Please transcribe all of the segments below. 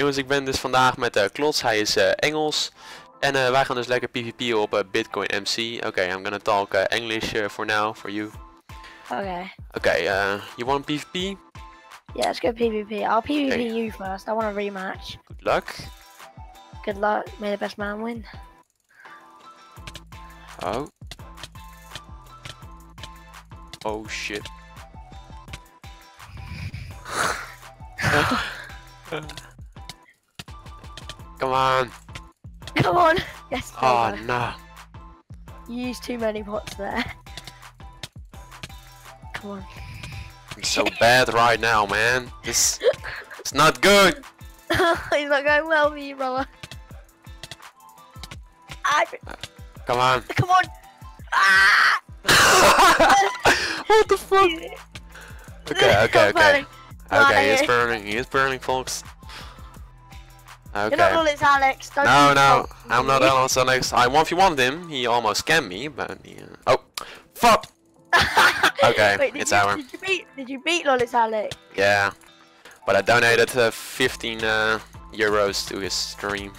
Jongens, ik ben dus vandaag met Klotz, hij is Engels. En wij gaan dus lekker PvP op Bitcoin MC. Okay, I'm gonna talk English for now, for you. Okay. Okay, you want PvP? Yeah, let's go PvP. I'll PvP you first, I want a rematch. Good luck. Good luck, may the best man win. Oh. Oh shit. Come on. Come on. Yes. Oh no. You used too many pots there. Come on. I'm so bad right now, man. This it's not good. He's not going well for you, brother. Come on. Come on. Ah! What the fuck? Okay. Okay, he is burning. He is burning, folks. Okay. You're not Lolliz Alex. Don't no, I'm not Lolliz Alex. I 1v1'd him. He almost scammed me, but yeah. Oh, fuck. Okay, wait, it's our. Did you beat Lolliz Alex? Yeah, but I donated 15 euros to his stream.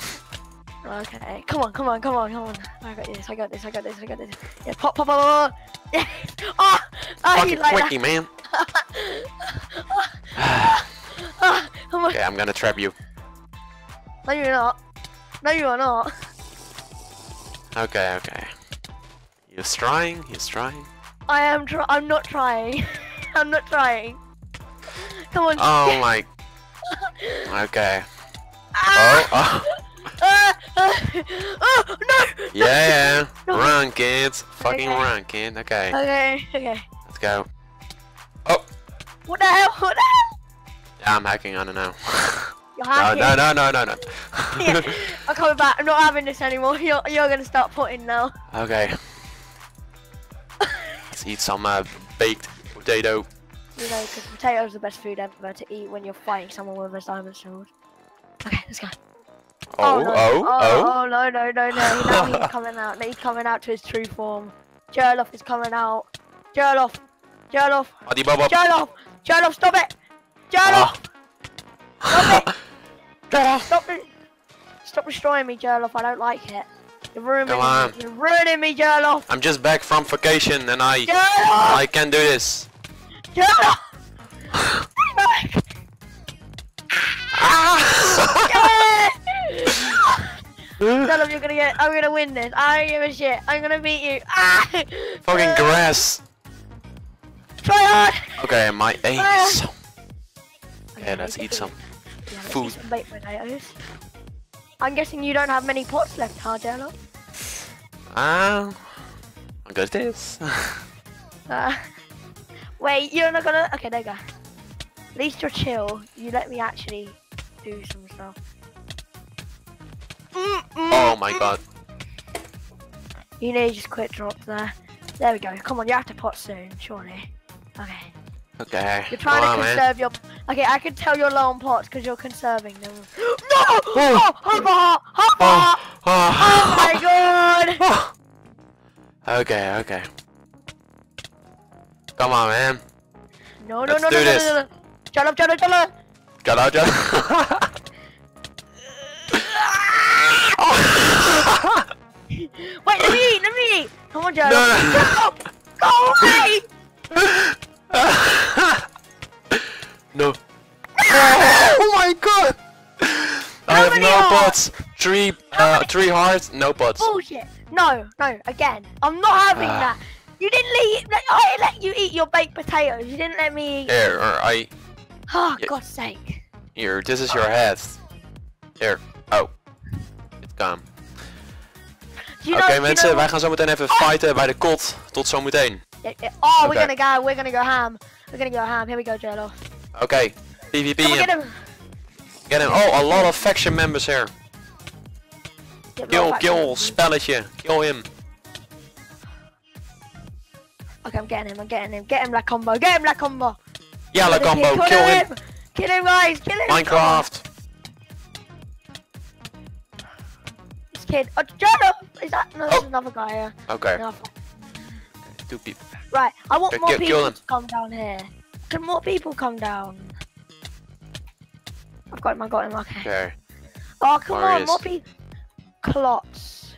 Okay, come on. I got this. Yeah, pop. Yeah. Oh, fucking like quickie, that, man. Okay, I'm gonna trap you. No, you're not. No, you are not. Okay. He's trying. I'm not trying. I'm not trying. Come on. Oh my. Okay. Oh no! Yeah. No. Run, kids. Fucking run, kid. Okay. Let's go. Oh. What the hell? Yeah, I'm hacking on it now. You're hacking? No. Yeah, I'm coming back. I'm not having this anymore. You're gonna start putting now. Okay. Let's eat some baked potato. You know, because potato is the best food ever to eat when you're fighting someone with a diamond sword. Okay, let's go. Oh, no. Now he's coming out. Now he's coming out to his true form. Gerlof is coming out. Gerlof. Gerlof, stop it! Gerlof! Stop it! Gerlof, stop destroying me, Gerlof. I don't like it. You're ruining me, Gerlof. I'm just back from vacation and I can do this. Gerlof! Gerlof, you're gonna get. I'm gonna win this. I don't give a shit. I'm gonna beat you. Fucking grass. Try hard. Okay, my aim is so. Okay, let's eat some food. Some baked potatoes. I'm guessing you don't have many pots left, huh, Gerlof? I got this. Wait, you're not gonna. Okay, there you go. At least you're chill. You let me actually do some stuff. Oh my god. You need to just quick drop there. There we go. Come on, you have to pot soon, surely. Okay. You're trying to conserve your. Okay, I can tell you're low on pots because you're conserving them. No! Oh! Oh my god! Okay. Come on, man. No. Jalop. Wait, let me eat. Come on, Jodo. No. Go away. No. Oh my god. I have no pots. Three hearts, no pots. Bullshit. No. Again, I'm not having that. You didn't I let you eat your baked potatoes. You didn't let me eat. Here, Oh, God's sake. Here, this is your head. Here. Oh. It's gone. Oké, mensen, wij gaan zo meteen even fighten bij de kot. Tot zo meteen. Oh, we're gonna go ham. We're gonna go ham. Here we go, Jello. Okay, PvP. Get him. Oh, a lot of faction members here. Kill, spelletje. Kill him. Okay, I'm getting him. Get him, la combo. Yeah, la combo. Kill him. Kill him, guys. Kill him. Minecraft. This kid. Oh, Jello. Is that? No, there's another guy here. Okay. Two people. Right, I want more people to come down here. Can more people come down? I've got him, okay. Okay. Oh, come on, Moppy. Klotz.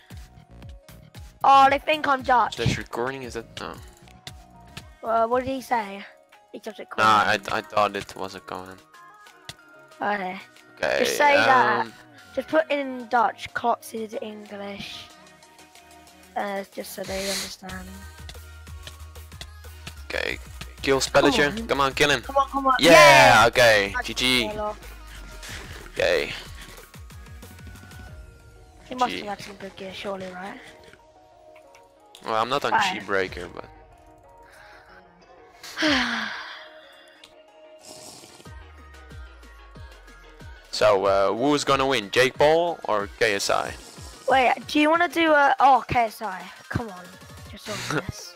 Oh, they think I'm Dutch. Is that recording? Is that... No. What did he say? He just recorded. Nah, I thought it was a comment. Okay. Okay. Just say that. Just put in Dutch. Klotz is English. Just so they understand. Okay. Kill Spellager. Come on. Kill him. Come on. Yeah, yeah. Okay. GG. Okay. He must have had some good gear, surely, right? Well, I'm not on cheap breaker, but. So, who's gonna win, Jake Paul or KSI? Wait, do you wanna do a. Oh, KSI. Come on. Just obvious.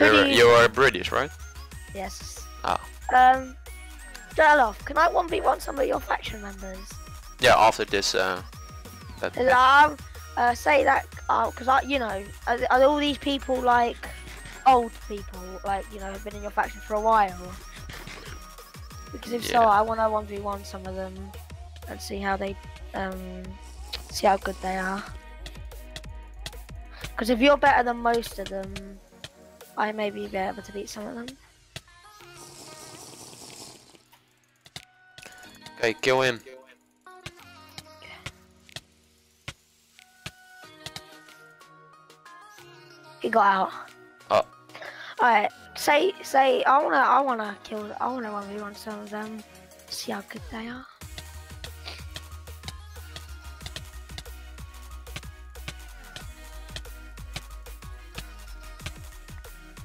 You're British, right? Yes. Oh. Gerlof, can I 1v1 some of your faction members? Yeah, after this, say that, because you know, are all these people like old people, like, you know, have been in your faction for a while? Because if so, I want to 1v1 some of them and see how they, see how good they are. Because if you're better than most of them, I may be able to beat some of them. Okay, kill him. He got out. Oh. Alright, say I wanna 1v1 some of them. See how good they are.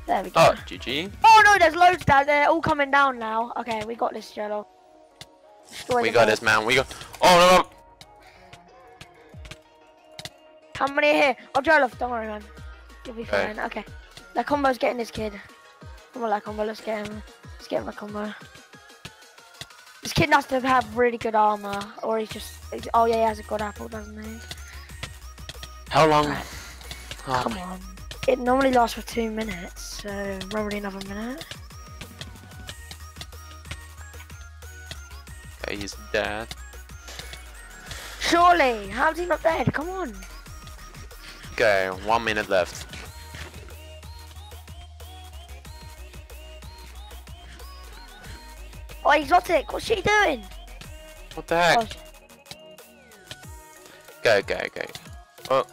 There we go. Oh, GG. Oh no, there's loads down there, they're all coming down now. Okay, we got this, Jello. We got this, man, we got Oh no. How many are here? Oh, Jello, don't worry, man. You'll be fine. Okay. La Combo's getting this kid. Come on, La Combo. Let's get him. Let's get him, La Combo. This kid has to have really good armor, or he's just. Oh yeah, he has a god apple, doesn't he? How long? Right. Oh, come on. It normally lasts for 2 minutes, so probably another minute. Okay, he's dead. Surely. How's he not dead? Come on. Okay, 1 minute left. Oh, Exotic, what's she doing? What the heck? Oh. Okay. Oh.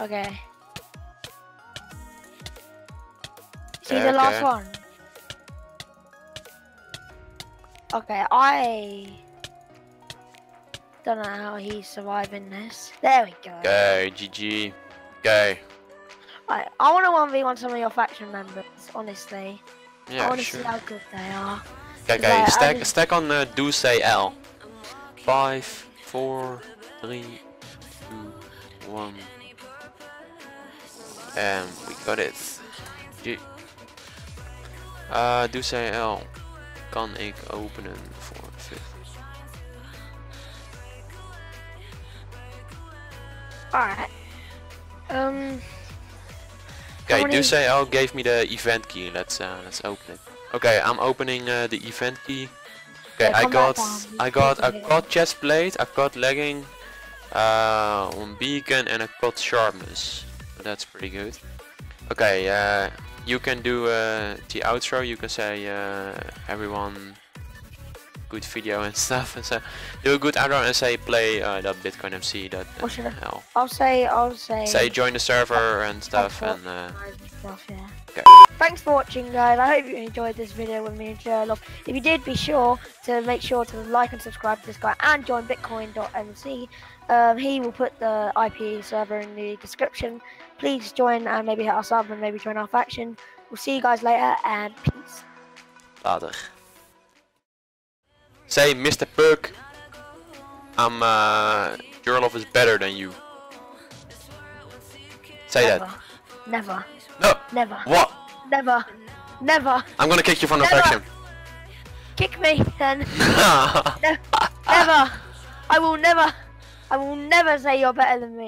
Okay. She's the last one. Okay, I don't know how he's surviving this. There we go. Okay, GG. Okay. Right, I want to 1v1 some of your faction members, honestly. Yeah, I want to see how good they are. Okay, like, stack on the do say l. 5, 4, 3, 2, 1. And we got it. Do say l. Kan ik openen voor 50? Alright. Okay, do say l gave me the event key. Let's open it. Okay, I'm opening the event key. Okay, yeah, I got chest plate, I've got legging, on beacon, and I got sharpness. So that's pretty good. Okay, you can do the outro. You can say everyone, good video and stuff, and so do a good outro and say play.bitcoinmc.nl. I'll say. Say join the server and stuff yeah. Okay. Thanks for watching, guys. I hope you enjoyed this video with me and Gerlof. If you did, be sure to like and subscribe to this guy and join Bitcoin.mc. He will put the IP server in the description. Please join and maybe hit us up and maybe join our faction. We'll see you guys later and peace. Later. Say, Mr. Perk, I'm Gerlof is better than you. Say that. Never. No. Never. What? Never. Never. I'm gonna kick you from the faction. Kick me then. Never. I will never say you're better than me.